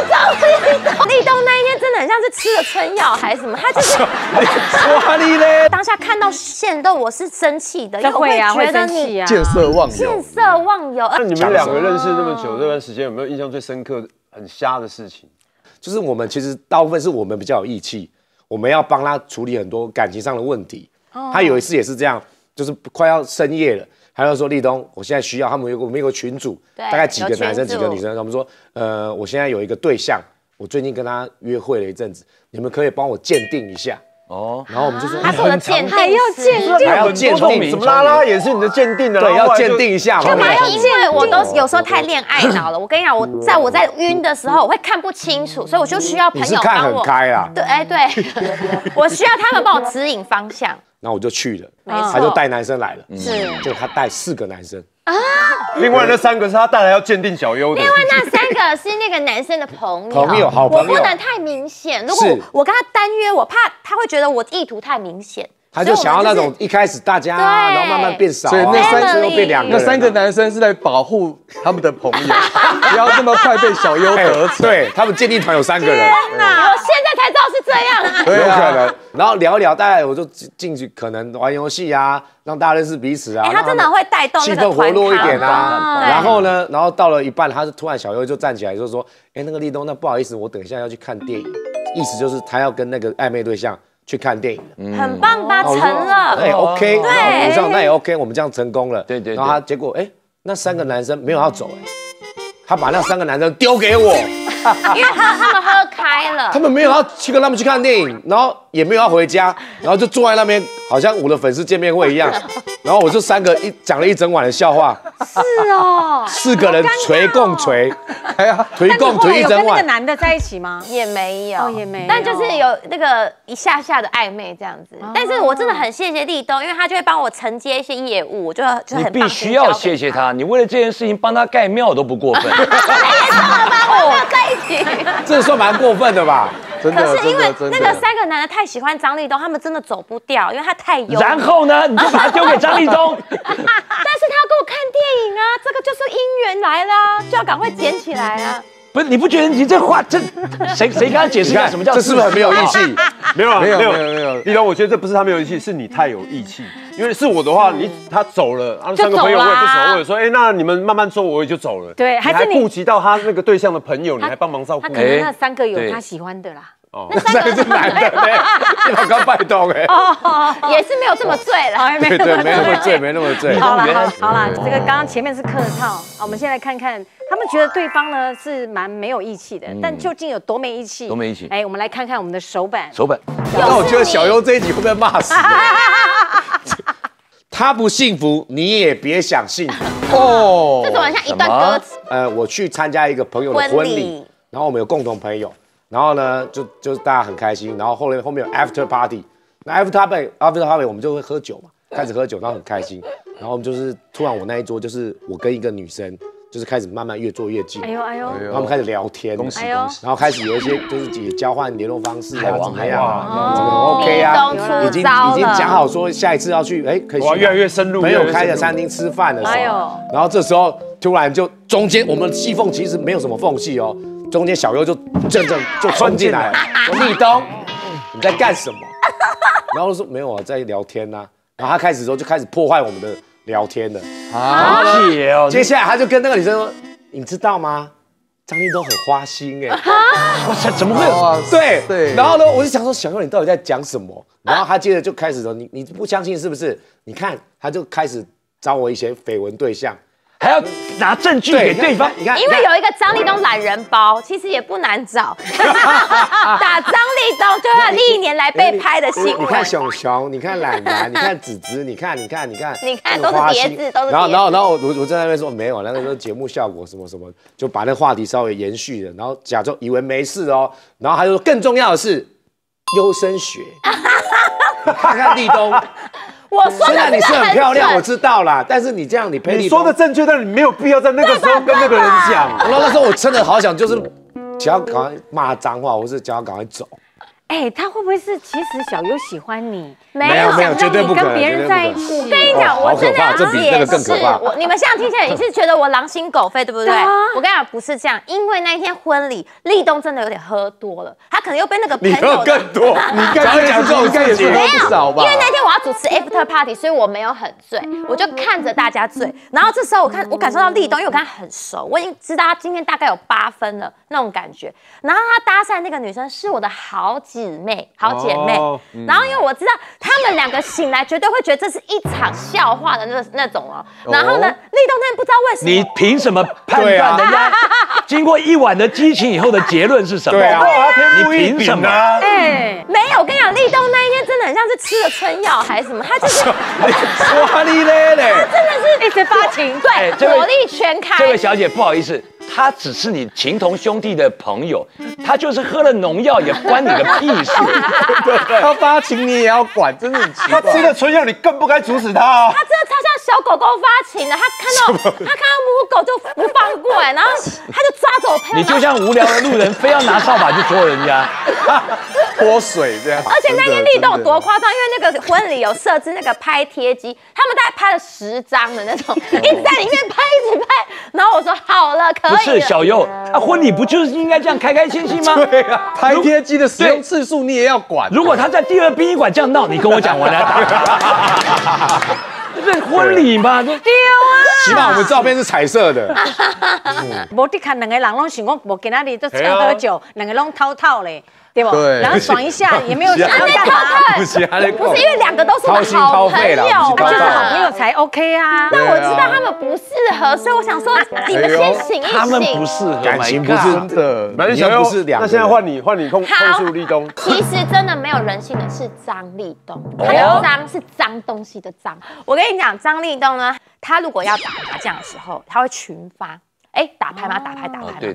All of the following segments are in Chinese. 走。立冬那一天真的很像是吃了春药还是什么，他就是哇你嘞！当下看到限动我是生气的，因为我会觉得你见色忘友。见色忘友。那你们两个认识那么久这段时间，有没有印象最深刻、很瞎的事情？就是我们其实大部分是我们比较有义气，我们要帮他处理很多感情上的问题。他有一次也是这样，就是快要深夜了。 他就说立冬，我现在需要他们我们有个群组，大概几个男生几个女生，他们说，我现在有一个对象，我最近跟他约会了一阵子，你们可以帮我鉴定一下哦。然后我们就说，他说的鉴定还要鉴定，什么拉拉也是你的鉴定的，对，要鉴定一下嘛。干嘛要鉴定？因为我都有时候太恋爱脑了，我跟你讲，我在晕的时候，我会看不清楚，所以我就需要朋友帮我。开啊？对，哎对，我需要他们帮我指引方向。 然后我就去了，他就带男生来了，是，就他带4个男生啊，另外那3个是他带来要鉴定小优的，另外那3个是那个男生的朋友，好朋友，我不能太明显，如果我跟他单约，我怕他会觉得我意图太明显，他就想要那种一开始大家，然后慢慢变少，所以那3个变2个，那3个男生是在保护他们的朋友，不要这么快被小优得逞，对他们鉴定团有3个人，天哪，我现在才知道是这样啊，有可能。 然后聊一聊，大概我就进去，可能玩游戏啊，让大家认识彼此啊。他真的会带动气氛活络一点啊。然后呢，然后到了一半，他就突然小优就站起来就说：“哎，那个立冬，那不好意思，我等一下要去看电影。”意思就是他要跟那个暧昧对象去看电影。很棒吧？成了。哎 ，OK， 对，我想那也 OK， 我们这样成功了。对对。然后他结果哎，那3个男生没有要走哎，他把那3个男生丢给我。 因为他们喝开了，他们没有要去跟他们去看电影，然后也没有要回家，然后就坐在那边，好像我的粉丝见面会一样。然后我就3个讲了一整晚的笑话，是哦，4个人捶共捶，哎呀，捶共捶一整晚。有跟那个男的在一起吗？也没有，也没有，但就是有那个一下下的暧昧这样子。但是我真的很谢谢立冬，因为他就会帮我承接一些业务，我就很必须要谢谢他，你为了这件事情帮他盖庙都不过分，太严重了吧？我盖。 这算蛮过分的吧？真的。可是因为那个3个男的太喜欢张立东，他们真的走不掉，因为他太油。然后呢，你就把他丢给张立东。但是他要跟我看电影啊，这个就是姻缘来了、啊，就要赶快捡起来啊。不是，你不觉得你这话这谁跟他解释一下什么叫？这是不是很没有义气？没有、啊、没有。立冬，我觉得这不是他没有义气，是你太有义气。因为是我的话，他走了，然后3个朋友我也不熟，我也说，哎，那你们慢慢做，我也就走了。对，还顾及到他那个对象的朋友，你还帮忙照顾。他可能那3个有他喜欢的啦。哦，那3个是男的，你老刚拜托哎。哦，也是没有这么醉了，没那么醉。好啦，这个刚刚前面是客套，我们先来看看。 他们觉得对方呢是蛮没有义气的，但究竟有多没义气？多没义气！哎，我们来看看我们的手板。手板。那我觉得小优这一集会被骂死。他不幸福，你也别想幸福。哦。这怎么像一段歌词？我去参加一个朋友的婚礼，然后我们有共同朋友，然后呢就是大家很开心，然后后面有 after party， 那 after party 我们就会喝酒嘛，开始喝酒，然后很开心，然后我们就是突然我那一桌就是我跟一个女生。 就是开始慢慢越做越近，然后我们开始聊天，恭喜恭喜，然后开始有一些就是也交换联络方式啊，怎么样啊，怎么 OK 啊，已经讲好说下一次要去，哎，可以越来越深入，朋友开的餐厅吃饭的时候，然后这时候突然就中间我们的隙缝其实没有什么缝隙哦，中间小优就冲进来了，立冬，你在干什么？然后就说没有啊，在聊天呐，然后他开始的时候就开始破坏我们的。 聊天的啊，接下来他就跟那个女生说：“你知道吗？张立东很花心哎，我想怎么会有？对。然后呢，我就想说，小优你到底在讲什么？然后他接着就开始说：你不相信是不是？你看，他就开始找我一些绯闻对象，还要拿证据给对方。你看，因为有一个张立东懒人包，其实也不难找，打张立东就要历年来被拍的新闻。你看熊熊，你看懒懒，你看子子，你看，都是叠字，都是。然后我在那边说没有，那个说节目效果什么什么，就把那话题稍微延续了，然后假装以为没事哦，然后他就说更重要的是优生学，看看立冬。 我说的你是很漂亮，我知道啦。但是你这样，你说的正确，但是你没有必要在那个时候跟那个人讲。然后那时候我真的好想，就是想要赶快骂脏话，或是想要赶快走。哎，他会不会是其实小优喜欢你，没有，绝对不可能跟别人在一起。我跟你讲，我真的要解释。你们现在听起来也是觉得我狼心狗肺，对不对？我跟你讲，不是这样，因为那一天婚礼，立冬真的有点喝多了，他可能又被那个朋友喝更多。你刚刚讲这种应该也是喝不少吧？因为那天我要主持 after party， 所以我没有很醉，我就看着大家醉。然后这时候我感受到立冬，因为我跟他很熟，我已经知道他今天大概有8分了那种感觉。然后他搭讪那个女生是我的好姐妹，然后因为我知道。 他们两个醒来绝对会觉得这是一场笑话的那种哦。然后呢，立冬那天不知道为什么，你凭什么判断人家经过一晚的激情以后的结论是什么？对啊，你凭什么？哎，没有，我跟你讲，立冬那一天真的很像是吃了春药还是什么，他就是哇哩嘞嘞，他真的是一直发情，对，火力全开。这位小姐，不好意思。 他只是你情同兄弟的朋友，他就是喝了农药也关你个屁事，对不对？他发情你也要管，真的很奇怪。他吃了春药，你更不该阻止他啊！他真的超像小狗狗发情的，他看到母狗就不放过哎，然后他就抓走朋友。你就像无聊的路人，非要拿扫把去戳人家，泼水这样。而且那天立冬有多夸张，因为那个婚礼有设置那个拍贴机，他们大概拍了10张的那种，一直在里面拍，一直拍。然后我说好了，可以。 不是小优，啊，婚礼不就是应该这样开开心心吗？对啊，拍贴机的使用次数你也要管。如果他在第二殡仪馆这样闹，你跟我讲，我来打他。这是婚礼嘛？丢啊！起码我们照片是彩色的。无你看两个人拢想讲，无今仔日都吃喝酒，两个拢偷偷嘞。 对不？对，然后爽一下也没有想要干嘛，不是因为2个都是我的好朋友，就是好朋友才 OK 啊。那我知道他们不适合，所以我想说你们先醒一醒。他们不适合，感情不是的，完全不是2个。那现在换你控诉立冬。其实真的没有人性的是张立冬，还有张是脏东西的脏。我跟你讲，张立冬呢，他如果要打麻将的时候，他会群发。 哎，打牌吗？打牌。对，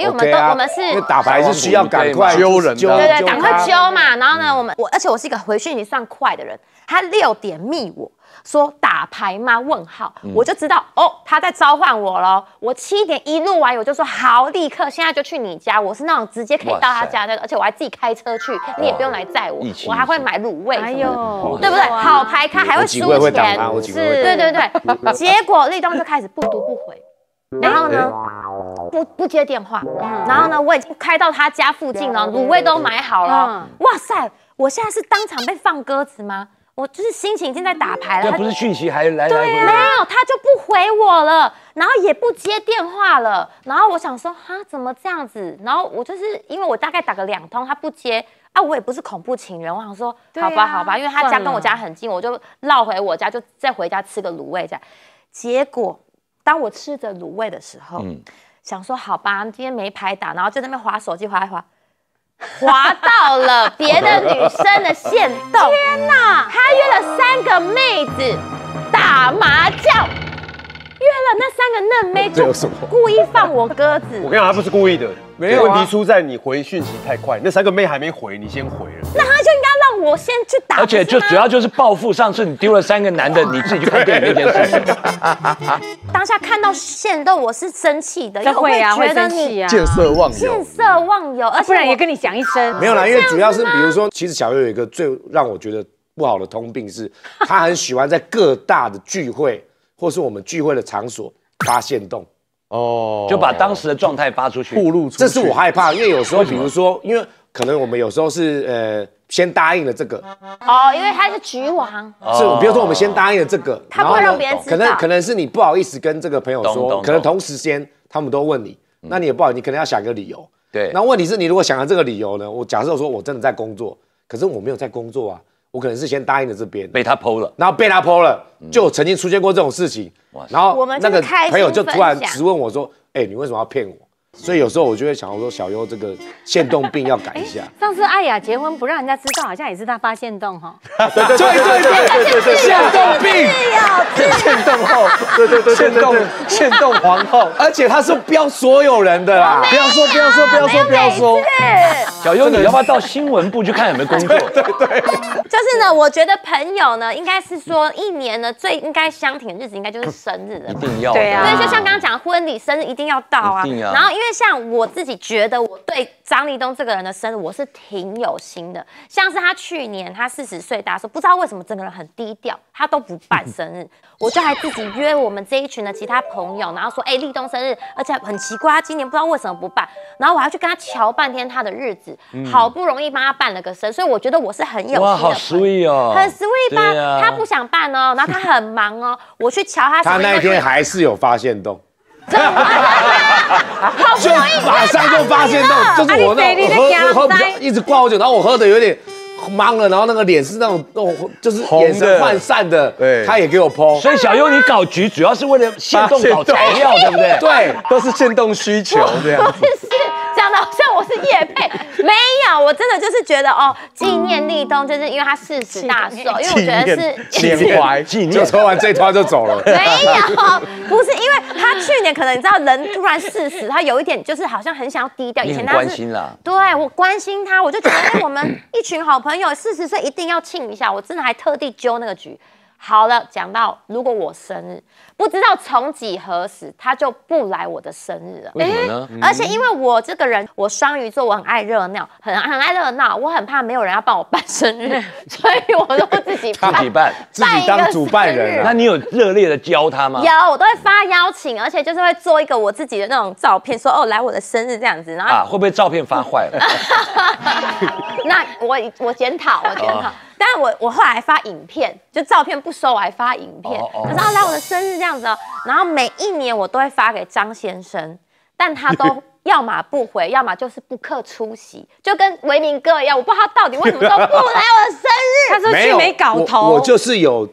因为我们是打牌是需要赶快揪人，对，赶快揪嘛。然后呢，我而且我是一个回讯息算快的人，他6点密我说打牌吗？问号，我就知道哦，他在召唤我咯。我7点一录完，我就说好，立刻现在就去你家。我是那种直接可以到他家的，而且我还自己开车去，你也不用来载我，我还会买卤味，哎呦，对不对？好牌咖还会输钱，是，对。结果立冬就开始不读不回。 然后呢，不接电话。然后呢，我已经开到他家附近了，卤味都买好了。哇塞，我现在是当场被放鸽子吗？我就是心情已经在打牌了。那不是讯息还来？对，没有，他就不回我了，然后也不接电话了。然后我想说，哈，怎么这样子？然后我就是因为我大概打个2通，他不接。 啊，我也不是恐怖情人，我想说，好吧，因为他家跟我家很近，我就绕回我家，就再回家吃个卤味这样。结果。 当我吃着卤味的时候，想说好吧，今天没牌打，然后就在那边滑手机，滑到了别的女生的限动。天哪！他约了3个妹子打麻将，约了那3个嫩妹，就故意放我鸽子。我跟你讲，他不是故意的，没有问题出在你回讯息太快，那3个妹还没回，你先回了。那他就应该。 我先去打，而且就主要就是报复上次你丢了3个男的，你自己去看电影那件事情。当下看到限动，我是生气的，因为我会觉得你见色忘友，而且不然也跟你讲一声。没有啦，因为主要是比如说，其实小优有一个最让我觉得不好的通病是，他很喜欢在各大的聚会或是我们聚会的场所发限动。 哦，就把当时的状态发出去，暴露出去。这是我害怕，因为有时候，比如说，因为可能我们有时候是先答应了这个，哦，因为他是局王，是，比如说我们先答应了这个，他不会让别人知道，可能是你不好意思跟这个朋友说，可能同时间他们都问你，那你也不好，你可能要想一个理由，对。那问题是你如果想到这个理由呢，我假设说我真的在工作，可是我没有在工作啊。 我可能是先答应了这边，被他PO了，然后被他PO了，就曾经出现过这种事情。然后那个朋友就突然质问我说：“哎，你为什么要骗我？”所以有时候我就会想说，小优这个限动病要改一下。上次艾雅结婚不让人家知道，好像也是他发限动哈。对，限动病，限动后，对，限动皇后，而且他是标所有人的啦，不要说。小优，你要不要到新闻部去看有没有工作？对。 就是呢，我觉得朋友呢，应该是说1年呢最应该相挺的日子，应该就是生日了。一定要。对啊。对，就像刚刚讲婚礼、生日一定要到啊。一定要。然后因为为像我自己觉得，我对张立东这个人的生日我是挺有心的。像是他去年他40岁大寿，不知道为什么整个人很低调，他都不办生日，我就还自己约我们这一群的其他朋友，然后说，哎，立东生日，而且很奇怪，他今年不知道为什么不办，然后我还去跟他瞧半天他的日子，好不容易帮他办了个生，所以我觉得我是很有心的。哇，好 sweet 哦，很 sweet 吧？啊、他不想办哦，然后他很忙哦，我去瞧他。他那天还是有发现洞。 就马上就发现到，就是我那喝比较一直灌好酒，然后我喝的有点懵了，然后那个脸是那种就是眼神涣散的，对，他也给我剖。所以小优你搞局主要是为了限动搞材料，对不对？对，都是限动需求这样子。 讲的好像我是业配，没有，我真的就是觉得哦，纪念立东，就是因为他40大寿，因为我觉得是缅怀，就抽完这一套就走了。没有，不是因为他去年可能你知道人突然40，他有一点就是好像很想要低调。以前他是，对我关心他，我就觉得哎，我们一群好朋友40岁一定要庆一下，我真的还特地揪那个局。 好了，讲到如果我生日，不知道从几何时他就不来我的生日了。为什么呢？而且因为我这个人，我双鱼座，我很爱热闹，很爱热闹，我很怕没有人要帮我办生日，所以我都自己办，自己当主办人。那你有热烈的教他吗？有，我都会发邀请，而且就是会做一个我自己的那种照片，说哦来我的生日这样子。然后啊，会不会照片发坏了？那我检讨，。但我后来发影片，就照片不收，我还发影片，然后来我的生日这样子哦。然后每一年我都会发给张先生，但他都要么不回，要么就是不克出席，就跟维明哥一样，我不知道他到底为什么都不来我的生日。他说去没搞头。我就是有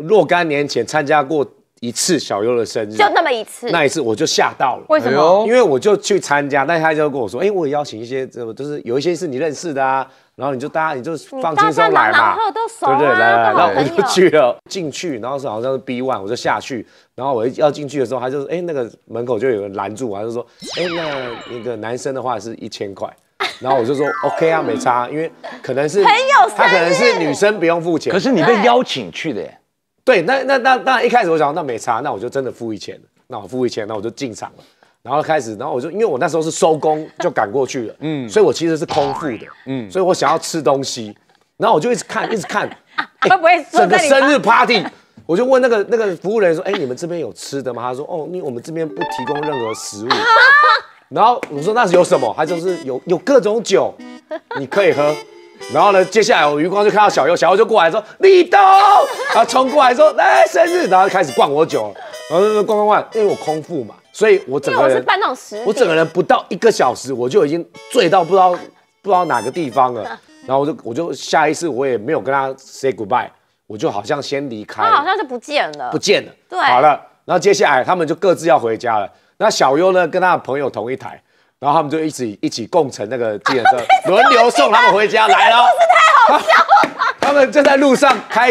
若干年前参加过一次小优的生日，就那么一次。那一次我就吓到了，为什么？因为我就去参加，但他就跟我说，哎，我也邀请一些，就是有一些是你认识的啊。 然后你就放轻松来嘛，对不对？来，然后我就去了，进去，然后是好像是 B1， 我就下去，然后我要进去的时候，他就哎那个门口就有人拦住我，他就说，哎那个男生的话是1000块，然后我就说 OK 啊，没差，因为可能是他可能是女生不用付钱，可是你被邀请去的耶，对，那一开始我想那没差，那我就真的付1000了，那我付1000，那我就进场了。 然后开始，然后我就因为我那时候是收工就赶过去了，所以我其实是空腹的，所以我想要吃东西，然后我就一直看，会不会整个生日 party？ 我就问那个服务人员说，哎，你们这边有吃的吗？他说，哦，我们这边不提供任何食物。然后我说那是有什么？他就是有各种酒，你可以喝。然后呢，接下来我余光就看到小优，小优就过来说立东，然后冲过来说来生日，然后开始灌我酒，然后就灌，因为我空腹嘛。 所以我整个人，我整个人不到1个小时，我就已经醉到不知道哪个地方了。然后我就下一次我也没有跟他 say goodbye， 我就好像先离开，他好像就不见了。对，好了，然后接下来他们就各自要回家了。那小优呢，跟他的朋友同一台，然后他们就一起共乘那个计程车，轮流送他们回家。来了，故事太好笑了。他们就在路上开，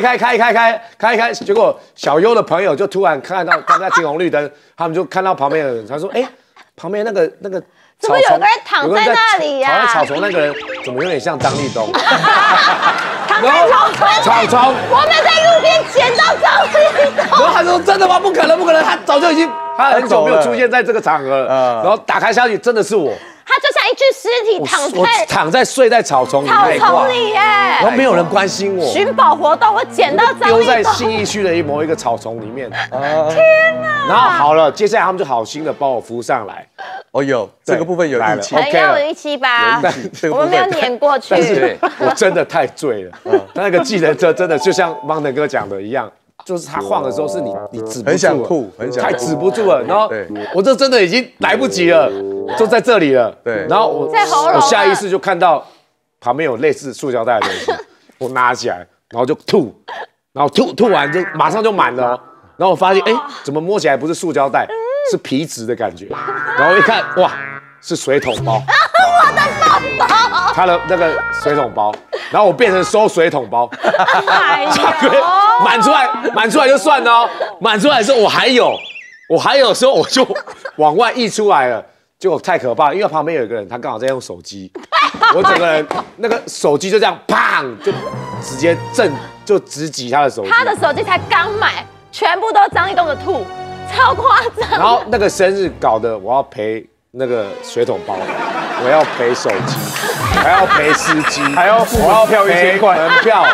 结果小优的朋友就突然看到刚才停红绿灯，他们就看到旁边的人，他说：“哎，旁边那个怎么有个人躺在那里呀？躺在草丛那个人怎么有点像张立东？躺在草丛，我们在路边捡到张立东。然后他说：“真的吗？不可能，不可能！他早就已经他很久没有出现在这个场合了。然后打开下去，真的是我。” 他就像一具尸体躺在睡在草丛里面，然后没有人关心我。寻宝活动，我捡到张立东，丢在信义区的某一个草丛里面。天哪！然后好了，接下来他们就好心的帮我扶上来。哦，有这个部分有义气，可能要有义气吧。我们没有碾过去。但是我真的太醉了，那个计程车真的就像邦腾哥讲的一样。 就是他晃的时候，是你止不住，很想吐，还止不住了。然后我这真的已经来不及了，就在这里了。对，然后我下意识就看到旁边有类似塑胶袋的东西，我拿起来，然后就吐，然后吐完就马上就满了。然后我发现，哎，怎么摸起来不是塑胶袋，是皮质的感觉。然后一看，哇，是水桶包。我的包包，他的那个水桶包，然后我变成收水桶包。 满出来就算了哦，满出来的时候我还有的时候我就往外溢出来了，结果太可怕了，因为旁边有一个人，他刚好在用手机，我整个人那个手机就这样砰就直接直击他的手机，他的手机才刚买，全部都是张立东的吐，超夸张。然后那个生日搞得我要赔那个水桶包，我要赔手机，还要赔司机，还要付门票1000块，门票，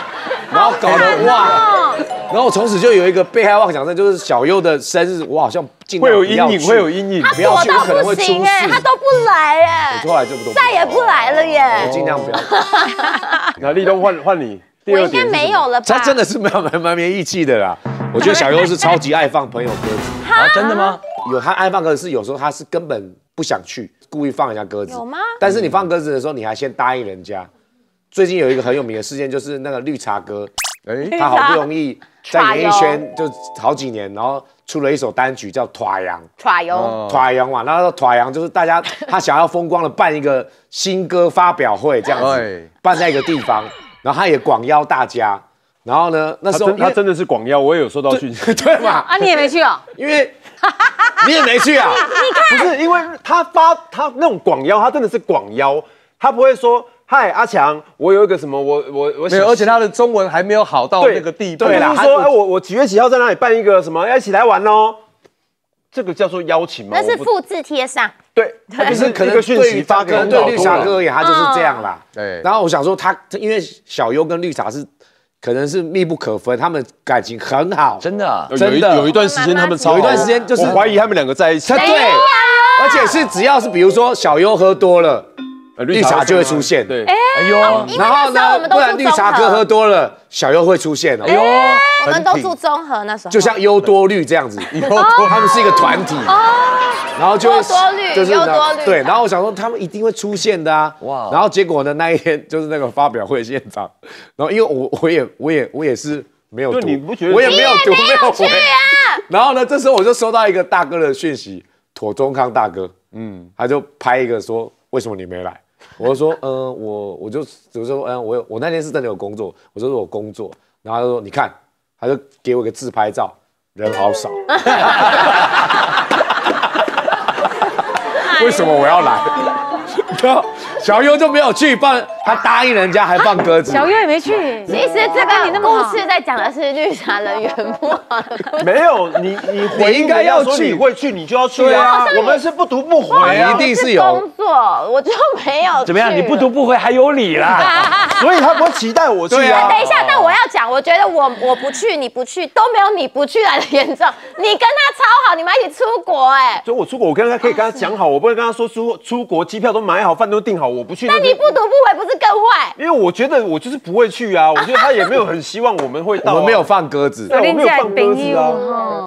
然后搞得哇，然后我从此就有一个被害妄想症，就是小优的生日，我好像尽量不要去，会有阴影，他躲到不行哎，他都不来哎，我后来就不再也不来了耶，我尽量不要。那立冬换你，我应该没有了吧？他真的是蛮没义气的啦，我觉得小优是超级爱放朋友歌子，啊，真的吗？有他爱放歌子，是有时候他是根本。 不想去，故意放人家鸽子，有吗？但是你放鸽子的时候，你还先答应人家。最近有一个很有名的事件，就是那个绿茶哥，他好不容易在演艺圈就好几年，然后出了一首单曲叫《拖洋》，拖洋，拖洋嘛。然后拖洋就是大家他想要风光的办一个新歌发表会这样子，办在一个地方，然后他也广邀大家。 然后呢？那时候他真的是广邀，我也有收到讯息，对嘛？啊，你也没去哦，因为你也没去啊。你看，不是因为他那种广邀，他真的是广邀，他不会说嗨阿强，我有一个什么，我没有，而且他的中文还没有好到那个地步。对啦，他说哎我几月几号在那里办一个什么，要一起来玩哦。这个叫做邀请吗？那是复制贴上。对，可是可能对于大哥对绿茶哥而言，他就是这样啦。对。然后我想说他，因为小优跟绿茶是。 可能是密不可分，他们感情很好，真的，真的有一段时间他们有一段时间就是我怀疑他们两个在一起，对，而且是只要是比如说小优喝多了，绿茶就会出现，对，哎呦，然后呢，不然绿茶哥喝多了，小优会出现哦，哎呦，我们都住中和那时候，就像优多绿这样子，优多他们是一个团体，然后就优多绿，就是优多绿，对，然后我想说他们一定会出现的啊，哇，然后结果呢那一天就是那个发表会现场。 然后因为我也是没有读，你不觉得我也没有读没有回啊。然后呢，这时候我就收到一个大哥的讯息，妥中康大哥，嗯，他就拍一个说为什么你没来？我就说我就只是说我那天是真的有工作，我就说我工作。然后他就说你看，他就给我一个自拍照，人好少。为什么我要来？ 小优就没有去放，他答应人家还放鸽子。小优也没去。其实这个故事在讲的是绿茶人缘不好。没有你应该要去，你会去你就要去啊。我们是不读不回，一定是有工作，我就没有。怎么样？你不读不回还有理啦？所以他不会期待我去啊。等一下，但我要讲，我觉得我不去，你不去都没有你不去来的严重。你跟他超好，你们一起出国哎。所以我出国，我跟他可以跟他讲好，我不会跟他说出国机票都买好，饭都订好。 我不去，那你不读不回不是更坏？因为我觉得我就是不会去啊，我觉得他也没有很希望我们会到，我们没有放鸽子，对，我没有放鸽子啊。